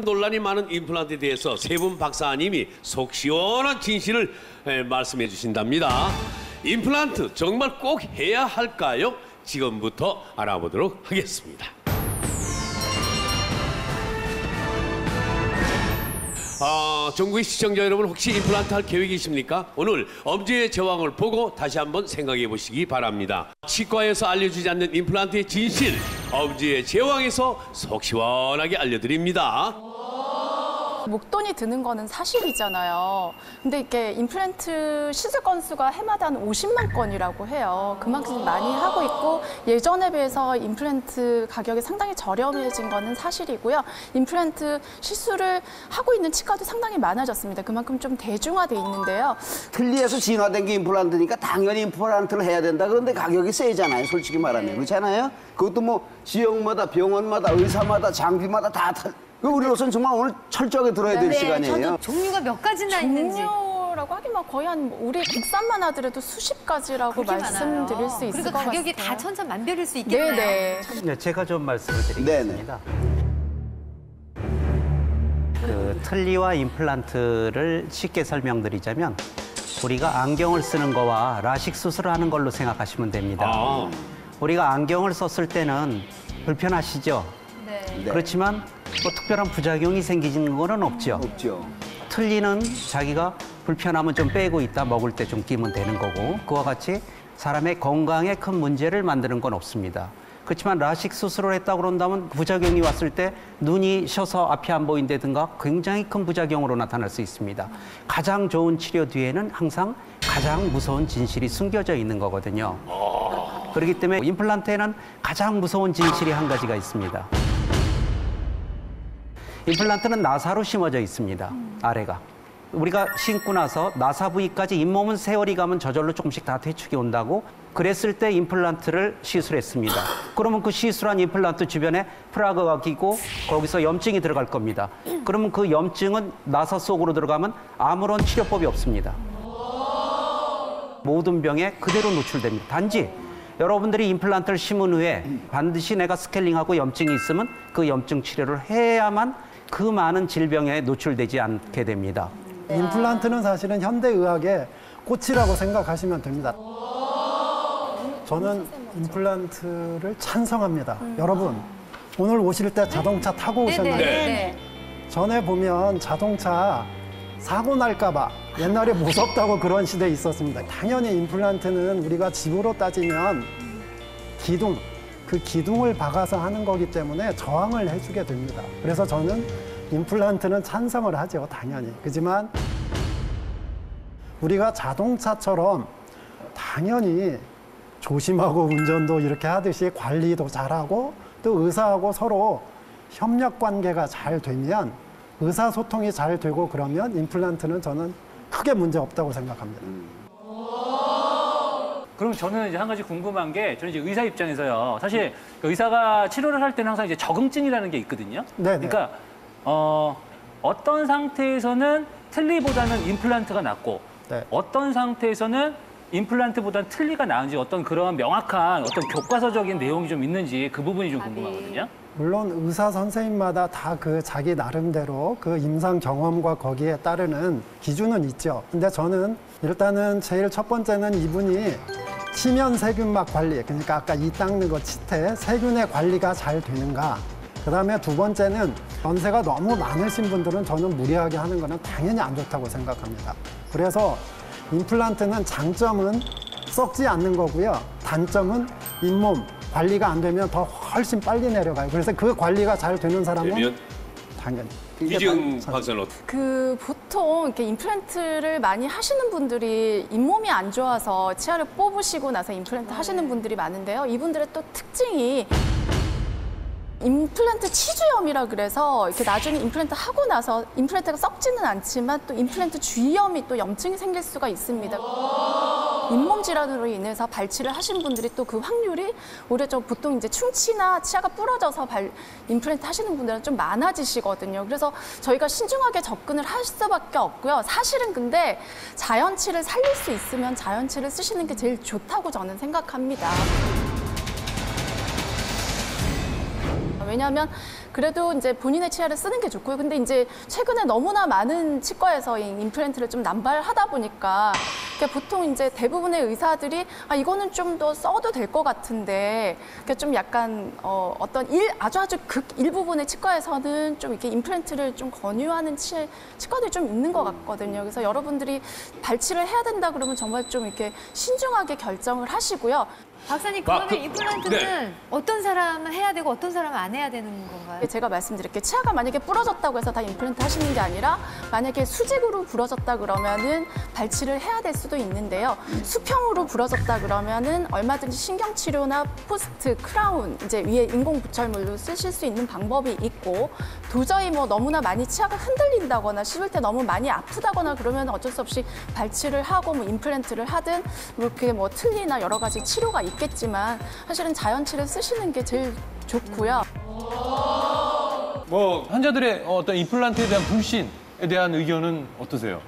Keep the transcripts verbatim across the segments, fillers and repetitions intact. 논란이 많은 임플란트에 대해서 세 분 박사님이 속 시원한 진실을 말씀해 주신답니다. 임플란트 정말 꼭 해야 할까요? 지금부터 알아보도록 하겠습니다. 아, 전국의 시청자 여러분, 혹시 임플란트 할 계획이십니까? 오늘 엄지의 제왕을 보고 다시 한번 생각해 보시기 바랍니다. 치과에서 알려주지 않는 임플란트의 진실, 엄지의 제왕에서 속 시원하게 알려드립니다. 목돈이 드는 거는 사실이잖아요. 근데 이게 임플란트 시술 건수가 해마다 한 오십만 건이라고 해요. 그만큼 많이 하고 있고, 예전에 비해서 임플란트 가격이 상당히 저렴해진 거는 사실이고요. 임플란트 시술을 하고 있는 치과도 상당히 많아졌습니다. 그만큼 좀 대중화돼 있는데요. 틀니에서 진화된 게 임플란트니까 당연히 임플란트를 해야 된다. 그런데 가격이 세잖아요, 솔직히 말하면. 그렇잖아요. 그것도 뭐 지역마다, 병원마다, 의사마다, 장비마다 다 우리로서는 정말 오늘 철저하게 들어야 될 네, 시간이에요. 저도 종류가 몇 가지나 종류... 있는지. 라고 하기만 거의 한 우리 국산만 하더라도 수십 가지라고 말씀드릴 많아요. 수 있을 것 같아요. 그러니까 가격이 다 천차만별일 수 있겠네요. 네네. 네, 제가 좀 말씀을 드리겠습니다. 네네. 그 틀니와 임플란트를 쉽게 설명드리자면 우리가 안경을 쓰는 거와 라식 수술하는 걸로 생각하시면 됩니다. 아. 우리가 안경을 썼을 때는 불편하시죠? 네. 그렇지만 뭐 특별한 부작용이 생기는 건 없죠. 없죠. 틀니는 자기가 불편함은 좀 빼고 있다, 먹을 때 좀 끼면 되는 거고, 그와 같이 사람의 건강에 큰 문제를 만드는 건 없습니다. 그렇지만 라식 수술을 했다고 그런다면 부작용이 왔을 때 눈이 쉬어서 앞이 안 보인다든가 굉장히 큰 부작용으로 나타날 수 있습니다. 가장 좋은 치료 뒤에는 항상 가장 무서운 진실이 숨겨져 있는 거거든요. 그렇기 때문에 임플란트에는 가장 무서운 진실이 한 가지가 있습니다. 임플란트는 나사로 심어져 있습니다. 아래가. 우리가 심고 나서 나사 부위까지 잇몸은 세월이 가면 저절로 조금씩 다 퇴축이 온다고 그랬을 때 임플란트를 시술했습니다. 그러면 그 시술한 임플란트 주변에 플라그가 끼고 거기서 염증이 들어갈 겁니다. 그러면 그 염증은 나사 속으로 들어가면 아무런 치료법이 없습니다. 모든 병에 그대로 노출됩니다. 단지 여러분들이 임플란트를 심은 후에 반드시 내가 스케일링하고 염증이 있으면 그 염증 치료를 해야만 그 많은 질병에 노출되지 않게 됩니다. 임플란트는 사실은 현대의학의 꽃이라고 생각하시면 됩니다. 저는 임플란트를 찬성합니다. 음. 여러분, 오늘 오실 때 자동차 타고 오셨나요? 네네. 전에 보면 자동차 사고 날까 봐 옛날에 무섭다고 그런 시대에 있었습니다. 당연히 임플란트는 우리가 집으로 따지면 기둥, 그 기둥을 박아서 하는 거기 때문에 저항을 해주게 됩니다. 그래서 저는 임플란트는 찬성을 하죠, 당연히. 그렇지만 우리가 자동차처럼 당연히 조심하고 운전도 이렇게 하듯이 관리도 잘하고 또 의사하고 서로 협력 관계가 잘 되면, 의사소통이 잘 되고 그러면 임플란트는 저는 크게 문제 없다고 생각합니다. 그럼 저는 이제 한 가지 궁금한 게, 저는 이제 의사 입장에서요. 사실 의사가 치료를 할 때는 항상 이제 적응증이라는 게 있거든요. 네네. 그러니까 어, 어떤 상태에서는 틀니보다는 임플란트가 낫고, 네. 어떤 상태에서는 임플란트보다는 틀니가 나은지, 어떤 그런 명확한 어떤 교과서적인 내용이 좀 있는지 그 부분이 좀 궁금하거든요. 물론 의사 선생님마다 다 그 자기 나름대로 그 임상 경험과 거기에 따르는 기준은 있죠. 근데 저는 일단은 제일 첫 번째는 이분이 치면 세균막 관리, 그러니까 아까 이 닦는 거 치태, 세균의 관리가 잘 되는가. 그다음에 두 번째는 연세가 너무 많으신 분들은 저는 무리하게 하는 거는 당연히 안 좋다고 생각합니다. 그래서 임플란트는 장점은 썩지 않는 거고요. 단점은 잇몸 관리가 안 되면 더 훨씬 빨리 내려가요. 그래서 그 관리가 잘 되는 사람은 되면? 당연히. 이지은 박사는 그 보통 이렇게 임플란트를 많이 하시는 분들이 잇몸이 안 좋아서 치아를 뽑으시고 나서 임플란트 네. 하시는 분들이 많은데요. 이분들의 또 특징이 임플란트 치주염이라 그래서 이렇게 나중에 임플란트 하고 나서 임플란트가 썩지는 않지만 또 임플란트 주위염이 또 염증이 생길 수가 있습니다. 잇몸 질환으로 인해서 발치를 하신 분들이 또 그 확률이 오히려 좀 보통 이제 충치나 치아가 부러져서 발 임플란트 하시는 분들은 좀 많아지시거든요. 그래서 저희가 신중하게 접근을 할 수밖에 없고요. 사실은 근데 자연치를 살릴 수 있으면 자연치를 쓰시는 게 제일 좋다고 저는 생각합니다. 왜냐하면 그래도 이제 본인의 치아를 쓰는 게 좋고요. 근데 이제 최근에 너무나 많은 치과에서 임플란트를 좀 남발하다 보니까 그러니까 보통 이제 대부분의 의사들이 아 이거는 좀 더 써도 될 것 같은데 그러니까 좀 약간 어, 어떤 일 아주 아주 극 일부분의 치과에서는 좀 이렇게 임플란트를 좀 권유하는 치, 치과들이 좀 있는 것 같거든요. 그래서 여러분들이 발치를 해야 된다 그러면 정말 좀 이렇게 신중하게 결정을 하시고요. 박사님, 그러면 아, 임플란트는 네. 어떤 사람은 해야 되고 어떤 사람은 안 해야 되는 건가요? 제가 말씀드릴게요. 치아가 만약에 부러졌다고 해서 다 임플란트 하시는 게 아니라 만약에 수직으로 부러졌다 그러면은 발치를 해야 될 수도 있는데요. 수평으로 부러졌다 그러면은 얼마든지 신경치료나 포스트, 크라운, 이제 위에 인공 부철물로 쓰실 수 있는 방법이 있고 도저히 뭐 너무나 많이 치아가 흔들린다거나 씹을 때 너무 많이 아프다거나 그러면 어쩔 수 없이 발치를 하고 뭐 임플란트를 하든 이렇게 뭐 틀니나 여러 가지 치료가 있 있겠지만 사실은 자연치를 쓰시는 게 제일 좋고요. 뭐 환자들의 어떤 임플란트에 대한 불신에 대한 의견은 어떠세요?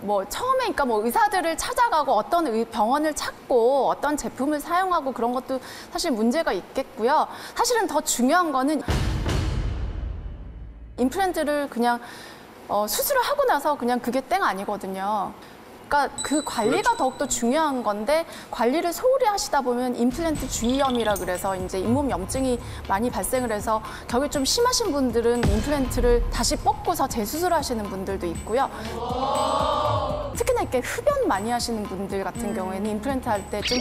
뭐 처음에 그러니까 뭐 의사들을 찾아가고 어떤 의, 병원을 찾고 어떤 제품을 사용하고 그런 것도 사실 문제가 있겠고요. 사실은 더 중요한 거는 임플란트를 그냥 어, 수술을 하고 나서 그냥 그게 땡 아니거든요. 그러니까 그 관리가 더욱더 중요한 건데 관리를 소홀히 하시다 보면 임플란트 주위염이라 그래서 이제 잇몸 염증이 많이 발생을 해서 결국 좀 심하신 분들은 임플란트를 다시 뽑고서 재수술하시는 분들도 있고요. 특히나 이렇게 흡연 많이 하시는 분들 같은 음. 경우에는 임플란트 할 때 좀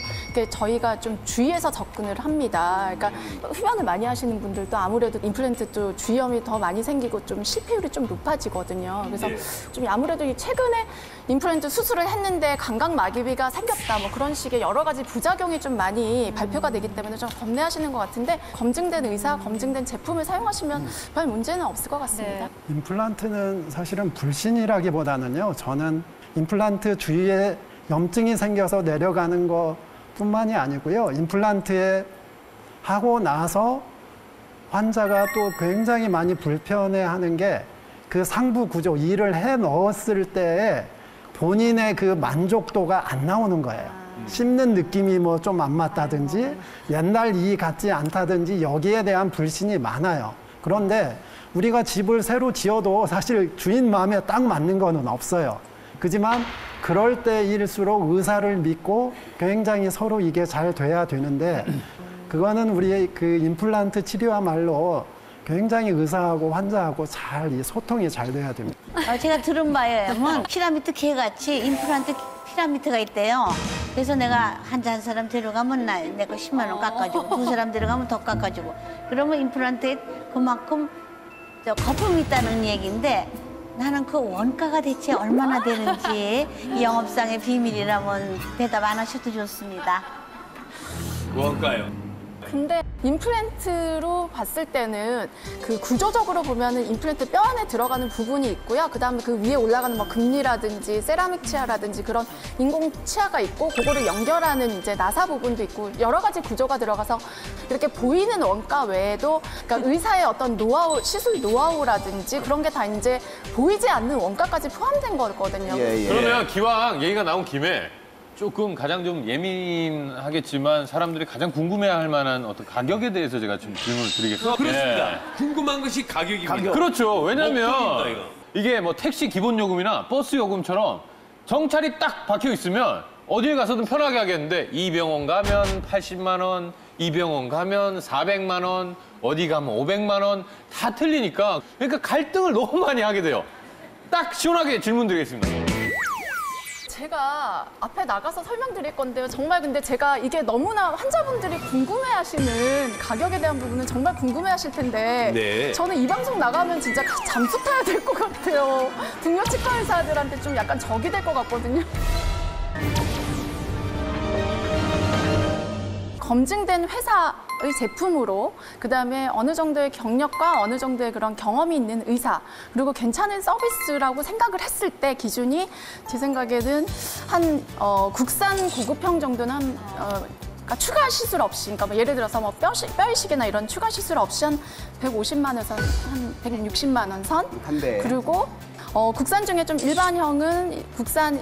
저희가 좀 주의해서 접근을 합니다. 그러니까 흡연을 많이 하시는 분들도 아무래도 임플란트도 주위염이 더 많이 생기고 좀 실패율이 좀 높아지거든요. 그래서 좀 아무래도 최근에 임플란트 수술을 했는데 감각마비가 생겼다 뭐 그런 식의 여러 가지 부작용이 좀 많이 음. 발표가 되기 때문에 좀 겁내하시는 것 같은데 검증된 의사, 검증된 제품을 사용하시면 별 문제는 없을 것 같습니다. 네. 임플란트는 사실은 불신이라기보다는요. 저는 임플란트 주위에 염증이 생겨서 내려가는 것뿐만이 아니고요. 임플란트에 하고 나서 환자가 또 굉장히 많이 불편해하는 게 그 상부 구조, 이를 해 넣었을 때에 본인의 그 만족도가 안 나오는 거예요. 씹는 느낌이 뭐 좀 안 맞다든지 옛날 이 같지 않다든지 여기에 대한 불신이 많아요. 그런데 우리가 집을 새로 지어도 사실 주인 마음에 딱 맞는 거는 없어요. 그지만 그럴 때일수록 의사를 믿고 굉장히 서로 이게 잘 돼야 되는데 그거는 우리의 그 임플란트 치료야말로 굉장히 의사하고 환자하고 잘 이 소통이 잘 돼야 됩니다. 제가 들은 바에 하면 피라미드 개같이 임플란트 피라미드가 있대요. 그래서 내가 환자 한 사람 데려가면 나 내 거 십만 원 깎아주고 두 사람 데려가면 더 깎아주고 그러면 임플란트에 그만큼 저 거품이 있다는 얘기인데 나는 그 원가가 대체 얼마나 되는지 이 영업상의 비밀이라면 대답 안 하셔도 좋습니다. 원가요? 근데 임플란트로 봤을 때는 그 구조적으로 보면은 임플란트 뼈 안에 들어가는 부분이 있고요. 그다음에 그 위에 올라가는 뭐 금니라든지 세라믹 치아라든지 그런 인공 치아가 있고 그거를 연결하는 이제 나사 부분도 있고 여러 가지 구조가 들어가서 이렇게 보이는 원가 외에도 그러니까 의사의 어떤 노하우, 시술 노하우라든지 그런 게 다 이제 보이지 않는 원가까지 포함된 거거든요. 예, 예. 그러면 기왕 얘기가 나온 김에 조금 가장 좀 예민하겠지만 사람들이 가장 궁금해할 만한 어떤 가격에 대해서 제가 좀 질문을 드리겠습니다. 그렇습니다. 네. 궁금한 것이 가격입니다. 가격. 그렇죠. 왜냐하면 이게 뭐 택시 기본 요금이나 버스 요금처럼 정찰이 딱 박혀 있으면 어딜 가서든 편하게 하겠는데 이 병원 가면 팔십만 원, 이 병원 가면 사백만 원, 어디 가면 오백만 원 다 틀리니까 그러니까 갈등을 너무 많이 하게 돼요. 딱 시원하게 질문 드리겠습니다. 제가 앞에 나가서 설명드릴 건데요. 정말 근데 제가 이게 너무나 환자분들이 궁금해하시는 가격에 대한 부분은 정말 궁금해하실 텐데 네. 저는 이 방송 나가면 진짜 잠수 타야 될 것 같아요. 동료 치과 의사들한테 좀 약간 적이 될 것 같거든요. 검증된 회사의 제품으로 그다음에 어느 정도의 경력과 어느 정도의 그런 경험이 있는 의사 그리고 괜찮은 서비스라고 생각을 했을 때 기준이 제 생각에는 한 어, 국산 고급형 정도는 한, 어, 그러니까 추가 시술 없이 그러니까 뭐 예를 들어서 뭐 뼈, 뼈 이식이나 이런 추가 시술 없이 한 백오십만 원에서 한 백육십만 원 선 그리고 어, 국산 중에 좀 일반형은 국산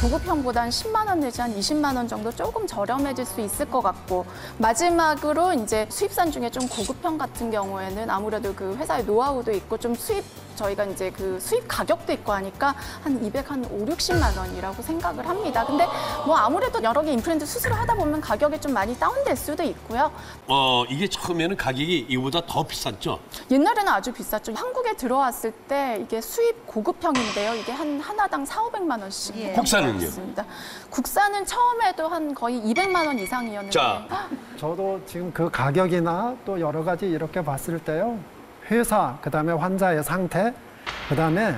구급형보단 십만 원 내지 한 이십만 원 정도 조금 저렴해질 수 있을 것 같고, 마지막으로 이제 수입산 중에 좀 고급형 같은 경우에는 아무래도 그 회사의 노하우도 있고 좀 수입 저희가 이제 그 수입 가격도 있고 하니까 한 이백, 한 오백육십만 원이라고 생각을 합니다. 근데 뭐 아무래도 여러 개 임플란트 수술을 하다 보면 가격이 좀 많이 다운될 수도 있고요. 어, 이게 처음에는 가격이 이보다 더 비쌌죠? 옛날에는 아주 비쌌죠. 한국에 들어왔을 때 이게 수입 고급형인데요. 이게 한 하나당 사오백만 원씩. 예. 국산은요? 있습니다. 국산은 처음에도 한 거의 이백만 원 이상이었는데. 자. 저도 지금 그 가격이나 또 여러 가지 이렇게 봤을 때요. 회사, 그다음에 환자의 상태, 그다음에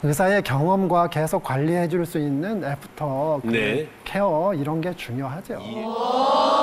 의사의 경험과 계속 관리해 줄 수 있는 애프터 네. 그 케어 이런 게 중요하죠. 예.